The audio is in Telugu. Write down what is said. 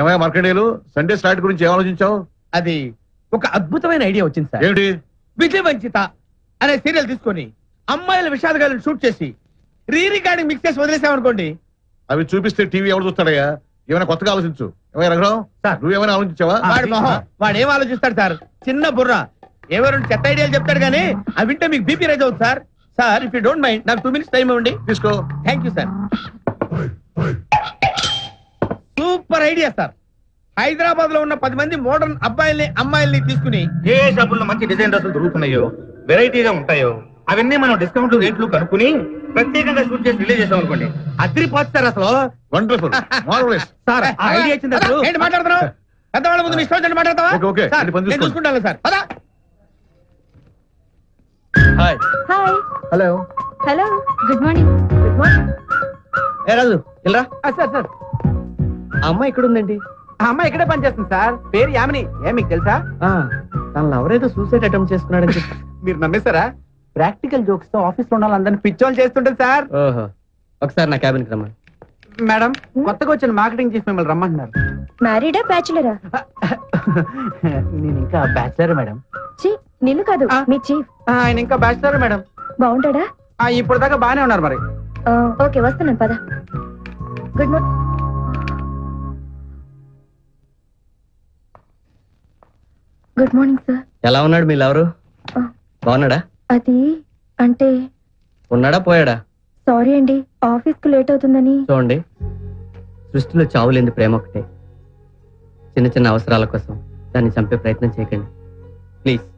ఏమయ్య మార్కండేయులు సండే స్టార్ట్ గురించి ఏం ఆలోచించావు? అది ఒక అద్భుతమైన ఐడియా వచ్చింది సార్. ఏంటి? విజయవంచిత అనే సీరియల్ తీసుకొని అమ్మాయిల విషాదగాలను షూట్ చేసి రీ రికార్డింగ్ మిక్స్ చేసి వదిలేసామనుకోండి. అవి చూపిస్తే టీవీ ఎవరు చూస్తాడయ్యా? ఏమైనా కొత్తగా ఆలోచించు. ఏమైనా రఘురావు సార్ నువ్వేమైనా ఆలోచించావా? వాడు ఏం ఆలోచిస్తాడు సార్, చిన్న బుర్ర. ఎవరు చెత్త ఐడియాలు చెప్తాడు కానీ అవి వింటే మీకు బీపీ రైజ్ అవుతుంది sir. Sir if you don't mind నాకు 2 minutes టైం ఇవ్వండి. తీసుకో. Thank you sir. Super idea sir. Hyderabad లో ఉన్న 10 మంది మోడర్న్ అబ్బాయిల్ని అమ్మాయిల్ని తీసుకుని ఏ షాపుల్లో మంచి డిజైన్ డ్రెస్సులు దొరుకుతున్నాయో, వెరైటీగా ఉంటాయో అవన్నీ మనం డిస్కౌంట్ రేట్లు కనుక్కుని ప్రత్యేకంగా షూట్ చేసి రిలీజ్ చేసాం అనుకోండి. అద్రి పోస్తారు అసలు. Wonderful sir. ఐడియా ఇచ్చింది ఏంటి మాట్లాడుతున్నావు? పెద్దవాళ్ళ ముందు ఇష్టం మాట్లాడతావా? చూసుకుంటాను sir. Hi hi. Hello hello. Good morning. Good morning. ఏ రాజు ఇలా సార్. సార్ అమ్మాయి ఇక్కడ ఉందండి. అమ్మాయి ఇక్కడే పనిచేస్తుంది సార్. పేరు యామిని. ఏ మీకు తెలుసా? తన ఎవరైతే సూసైడ్ అటెంప్ట్ చేస్తున్నాడని చెప్పి మీరు నమ్మేశారా? ప్రాక్టికల్ జోక్స్ తో ఆఫీస్ లో ఉన్న వాళ్ళందరినీ పిచ్చోళ్ళు చేస్తుంటారు సార్. ఒకసారి నా క్యాబిన్ కి రమ్మని. మేడం కొత్తగా వచ్చిన మార్కెటింగ్ చేసి మిమ్మల్ని రమ్మంటున్నారు. మ్యారీడా బ్యాచులరా? నేను ఇంకా బ్యాచులర్ మేడం. నిన్ను కాదు మీ చీఫ్. ఆయన ఇంకా బ్యాచులర్ మేడం. బాగుంటాడా? ఇప్పుడు దాకా బానే ఉన్నారు. మరి ఓకే వస్తున్నాను పద. Good morning. Good morning sir. ఎలా ఉన్నాడు మీ లవరు? బాగున్నాడా? అది అంటే ఉన్నాడా పోయాడా? సారీ అండి ఆఫీస్ కు లేట్ అవుతుందని. చూడండి సృష్టిలో చావులేంది ప్రేమ ఒకటే. చిన్న చిన్న అవసరాల కోసం దాన్ని చంపే ప్రయత్నం చేయకండి ప్లీజ్.